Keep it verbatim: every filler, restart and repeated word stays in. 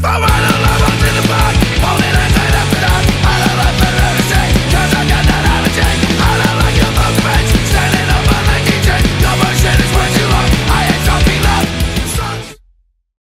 if I were